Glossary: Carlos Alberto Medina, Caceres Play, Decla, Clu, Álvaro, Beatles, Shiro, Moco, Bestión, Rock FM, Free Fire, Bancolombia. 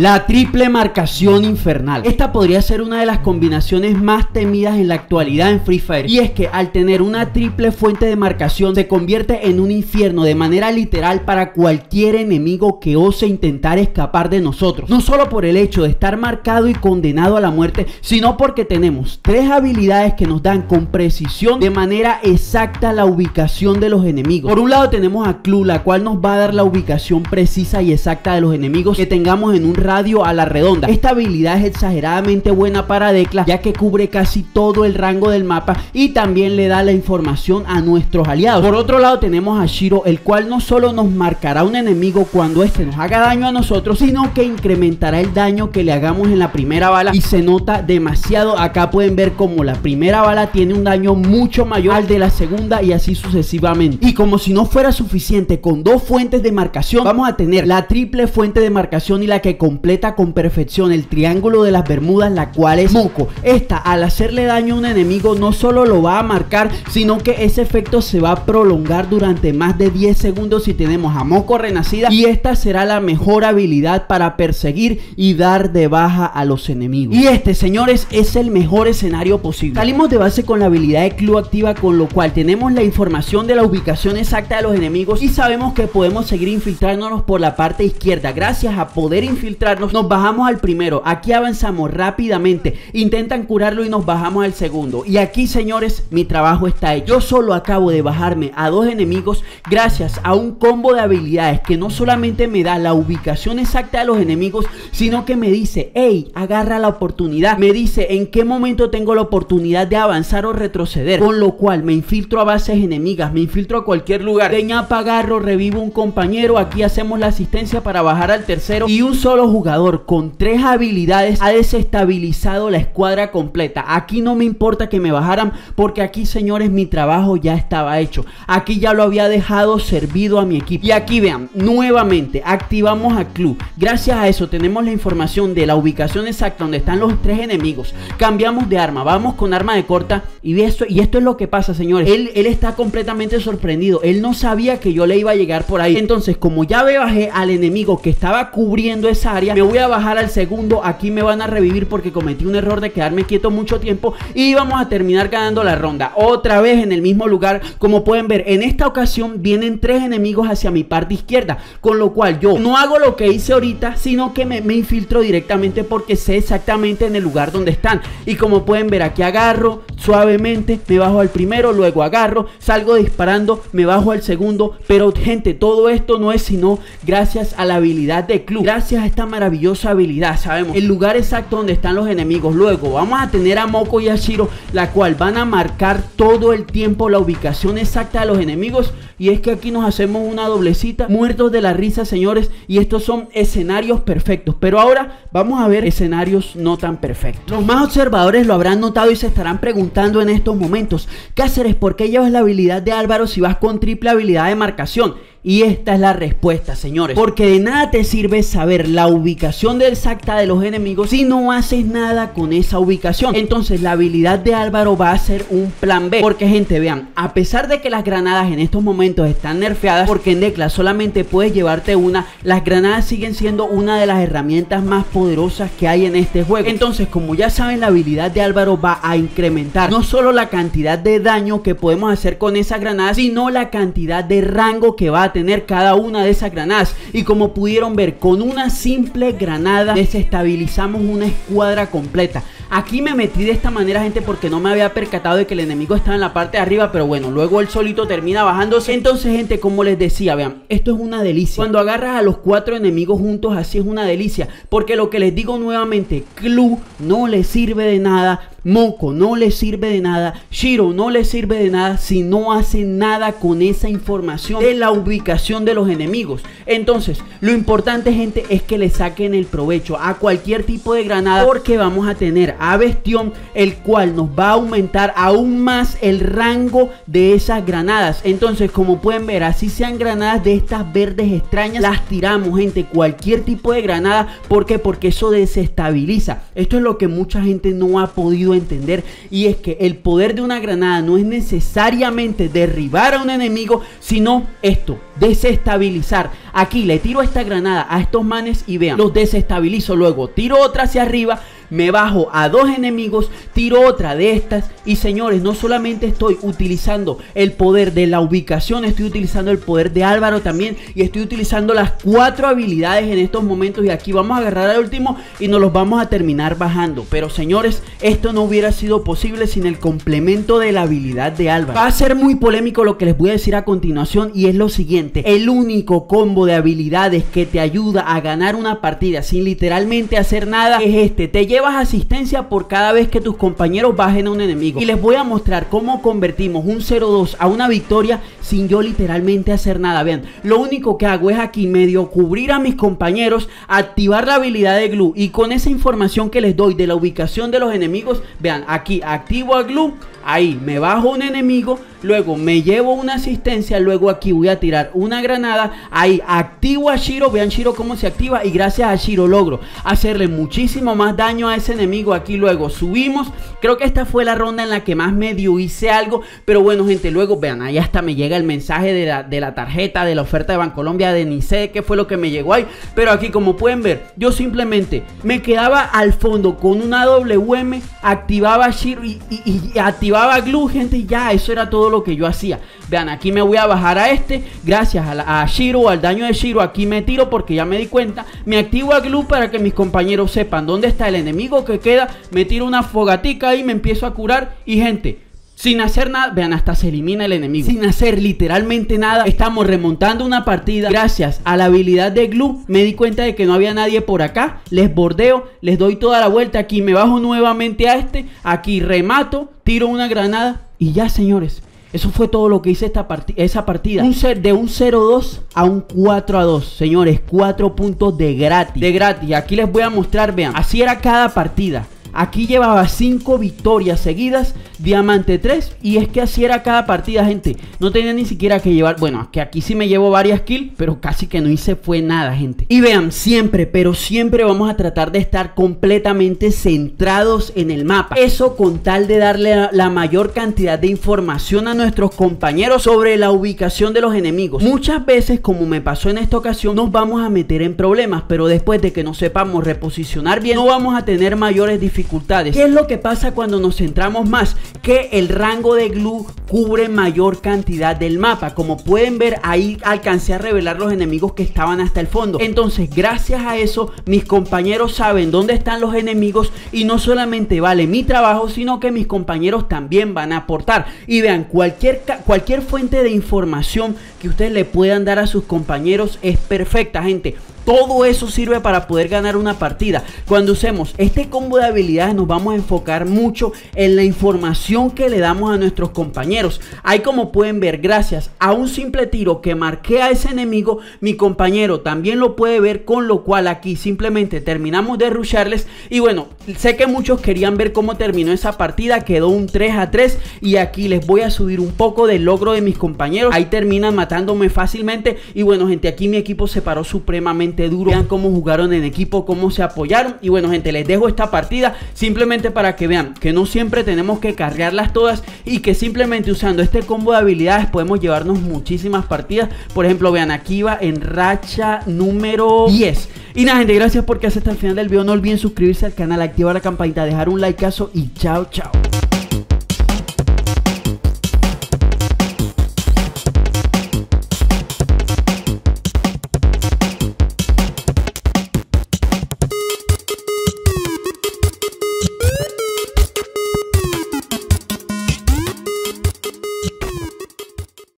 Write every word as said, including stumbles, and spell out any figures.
La triple marcación infernal. Esta podría ser una de las combinaciones más temidas en la actualidad en Free Fire, y es que al tener una triple fuente de marcación se convierte en un infierno de manera literal para cualquier enemigo que ose intentar escapar de nosotros. No solo por el hecho de estar marcado y condenado a la muerte, sino porque tenemos tres habilidades que nos dan con precisión de manera exacta la ubicación de los enemigos. Por un lado tenemos a Clu, la cual nos va a dar la ubicación precisa y exacta de los enemigos que tengamos en un radio a la redonda. Esta habilidad es exageradamente buena para Decla, ya que cubre casi todo el rango del mapa y también le da la información a nuestros aliados. Por otro lado tenemos a Shiro, el cual no solo nos marcará un enemigo cuando este nos haga daño a nosotros, sino que incrementará el daño que le hagamos en la primera bala, y se nota demasiado. Acá pueden ver como la primera bala tiene un daño mucho mayor al de la segunda y así sucesivamente. Y como si no fuera suficiente, con dos fuentes de marcación vamos a tener la triple fuente de marcación y la que completa con perfección el triángulo de las Bermudas, la cual es Moco. Esta, al hacerle daño a un enemigo, no solo lo va a marcar, sino que ese efecto se va a prolongar durante más de diez segundos si tenemos a Moco renacida, y esta será la mejor habilidad para perseguir y dar de baja a los enemigos. Y este, señores, es el mejor escenario posible. Salimos de base con la habilidad de Clu activa, con lo cual tenemos la información de la ubicación exacta de los enemigos y sabemos que podemos seguir infiltrándonos por la parte izquierda. Gracias a poder infiltrarnos, nos bajamos al primero, aquí avanzamos rápidamente, intentan curarlo y nos bajamos al segundo. Y aquí, señores, mi trabajo está hecho. Yo solo acabo de bajarme a dos enemigos gracias a un combo de habilidades que no solamente me da la ubicación exacta de los enemigos, sino que me dice, hey, agarra la oportunidad, me dice en qué momento tengo la oportunidad de avanzar o retroceder, con lo cual me infiltro a bases enemigas, me infiltro a cualquier lugar, ven a pagarlo, revivo un compañero, aquí hacemos la asistencia para bajar al tercero, y un solo jugador con tres habilidades ha desestabilizado la escuadra completa. Aquí no me importa que me bajaran, porque aquí, señores, mi trabajo ya estaba hecho, aquí ya lo había dejado servido a mi equipo. Y aquí vean, nuevamente activamos a Clu, gracias a eso tenemos la información de la ubicación exacta donde están los tres enemigos, cambiamos de arma, vamos con arma de corta, y esto, y esto es lo que pasa, señores, él, él está completamente sorprendido, él no sabía que yo le iba a llegar por ahí. Entonces, como ya me bajé al enemigo que estaba cubriendo esa área, me voy a bajar al segundo, aquí me van a revivir porque cometí un error de quedarme quieto mucho tiempo, y vamos a terminar ganando la ronda otra vez en el mismo lugar. Como pueden ver, en esta ocasión vienen tres enemigos hacia mi parte izquierda, con lo cual yo no hago lo que hice ahorita, sino que me, me infiltro directamente porque sé exactamente en el lugar donde están. Y como pueden ver, aquí agarro suavemente, me bajo al primero, luego agarro, salgo disparando, me bajo al segundo. Pero gente, todo esto no es sino gracias a la habilidad de Clu. Gracias a esta maravillosa habilidad sabemos el lugar exacto donde están los enemigos. Luego vamos a tener a Moco y a Shiro, la cual van a marcar todo el tiempo la ubicación exacta de los enemigos. Y es que aquí nos hacemos una doblecita, muertos de la risa, señores. Y estos son escenarios perfectos, pero ahora vamos a ver escenarios no tan perfectos. Los más observadores lo habrán notado y se estarán preguntando en estos momentos, Cáceres, ¿por qué llevas la habilidad de Álvaro si vas con triple habilidad de marcación? Y esta es la respuesta, señores, porque de nada te sirve saber la ubicación exacta de los enemigos si no haces nada con esa ubicación. Entonces la habilidad de Álvaro va a ser un plan B, porque gente, vean, a pesar de que las granadas en estos momentos están nerfeadas, porque en Decla solamente puedes llevarte una, las granadas siguen siendo una de las herramientas más poderosas que hay en este juego. Entonces, como ya saben, la habilidad de Álvaro va a incrementar no solo la cantidad de daño que podemos hacer con esa granada, sino la cantidad de rango que va a tener cada una de esas granadas. Y como pudieron ver, con una simple granada desestabilizamos una escuadra completa. Aquí me metí de esta manera, gente, porque no me había percatado de que el enemigo estaba en la parte de arriba, pero bueno, luego él solito termina bajándose. Entonces, gente, como les decía, vean, esto es una delicia. Cuando agarras a los cuatro enemigos juntos, así es una delicia, porque lo que les digo nuevamente, Clu no le sirve de nada, Moco no le sirve de nada, Shiro no le sirve de nada si no hace nada con esa información de la ubicación de los enemigos. Entonces, lo importante, gente, es que le saquen el provecho a cualquier tipo de granada, porque vamos a tener a Bestión, el cual nos va a aumentar aún más el rango de esas granadas. Entonces, como pueden ver, así sean granadas de estas verdes extrañas, las tiramos, gente, cualquier tipo de granada. ¿Por qué? Porque eso desestabiliza. Esto es lo que mucha gente no ha podido entender, y es que el poder de una granada no es necesariamente derribar a un enemigo, sino esto, desestabilizar. Aquí le tiro esta granada a estos manes y vean, los desestabilizo, luego tiro otra hacia arriba, me bajo a dos enemigos, tiro otra de estas. Y señores, no solamente estoy utilizando el poder de la ubicación, estoy utilizando el poder de Álvaro también, y estoy utilizando las cuatro habilidades en estos momentos. Y aquí vamos a agarrar al último y nos los vamos a terminar bajando. Pero señores, esto no hubiera sido posible sin el complemento de la habilidad de Álvaro. Va a ser muy polémico lo que les voy a decir a continuación, y es lo siguiente: el único combo de habilidades que te ayuda a ganar una partida sin literalmente hacer nada es este. Te lleva llevas asistencia por cada vez que tus compañeros bajen a un enemigo, y les voy a mostrar cómo convertimos un cero dos a una victoria sin yo literalmente hacer nada. Vean, lo único que hago es aquí medio cubrir a mis compañeros, activar la habilidad de Clu, y con esa información que les doy de la ubicación de los enemigos, vean, aquí activo a Clu, ahí me bajo un enemigo, luego me llevo una asistencia, luego aquí voy a tirar una granada, ahí activo a Shiro, vean Shiro cómo se activa, y gracias a Shiro logro hacerle muchísimo más daño a ese enemigo. Aquí luego subimos, creo que esta fue la ronda en la que más medio hice algo, pero bueno gente, luego vean, ahí hasta me llega el mensaje de la, de la tarjeta, de la oferta de Bancolombia, de ni sé qué fue lo que me llegó ahí, pero aquí como pueden ver, yo simplemente me quedaba al fondo con una W M, activaba a Shiro y, y, y activaba a Clu, gente, y ya, eso era todo lo que yo hacía. Vean, aquí me voy a bajar a este, gracias a, la, a Shiro, al daño de Shiro, aquí me tiro porque ya me di cuenta, me activo a Clu para que mis compañeros sepan dónde está el enemigo que queda, me tiro una fogatica y me empiezo a curar, y gente, sin hacer nada, vean, hasta se elimina el enemigo. Sin hacer literalmente nada, estamos remontando una partida. Gracias a la habilidad de Clu, me di cuenta de que no había nadie por acá, les bordeo, les doy toda la vuelta, aquí me bajo nuevamente a este, aquí remato, tiro una granada, y ya señores, eso fue todo lo que hice esta part esa partida. Un set de un cero dos a un cuatro a dos. Señores, cuatro puntos de gratis. De gratis. Aquí les voy a mostrar, vean. Así era cada partida. Aquí llevaba cinco victorias seguidas, diamante tres, y es que así era cada partida, gente. No tenía ni siquiera que llevar, bueno, que aquí sí me llevo varias kills, pero casi que no hice fue nada, gente. Y vean, siempre, pero siempre vamos a tratar de estar completamente centrados en el mapa. Eso con tal de darle la mayor cantidad de información a nuestros compañeros sobre la ubicación de los enemigos. Muchas veces, como me pasó en esta ocasión, nos vamos a meter en problemas, pero después de que no sepamos reposicionar bien, no vamos a tener mayores dificultades. Dificultades. ¿Qué es lo que pasa cuando nos centramos más? Que el rango de Clu cubre mayor cantidad del mapa. Como pueden ver, ahí alcancé a revelar los enemigos que estaban hasta el fondo. Entonces, gracias a eso, mis compañeros saben dónde están los enemigos, y no solamente vale mi trabajo, sino que mis compañeros también van a aportar. Y vean, cualquier, cualquier fuente de información que ustedes le puedan dar a sus compañeros es perfecta, gente. Todo eso sirve para poder ganar una partida. Cuando usemos este combo de habilidades, nos vamos a enfocar mucho en la información que le damos a nuestros compañeros. Ahí como pueden ver, gracias a un simple tiro que marqué a ese enemigo, mi compañero también lo puede ver, con lo cual aquí simplemente terminamos de rusharles. Y bueno, sé que muchos querían ver cómo terminó esa partida, quedó un tres a tres, y aquí les voy a subir un poco del logro de mis compañeros. Ahí terminan matándome fácilmente. Y bueno gente, aquí mi equipo se paró supremamente duro, vean cómo jugaron en equipo, cómo se apoyaron. Y bueno gente, les dejo esta partida simplemente para que vean que no siempre tenemos que cargarlas todas, y que simplemente usando este combo de habilidades podemos llevarnos muchísimas partidas. Por ejemplo, vean, aquí va en racha número diez. Y nada gente, gracias por quedarse hasta el final del video. No olviden suscribirse al canal, activar la campanita, dejar un likeazo, y chao chao.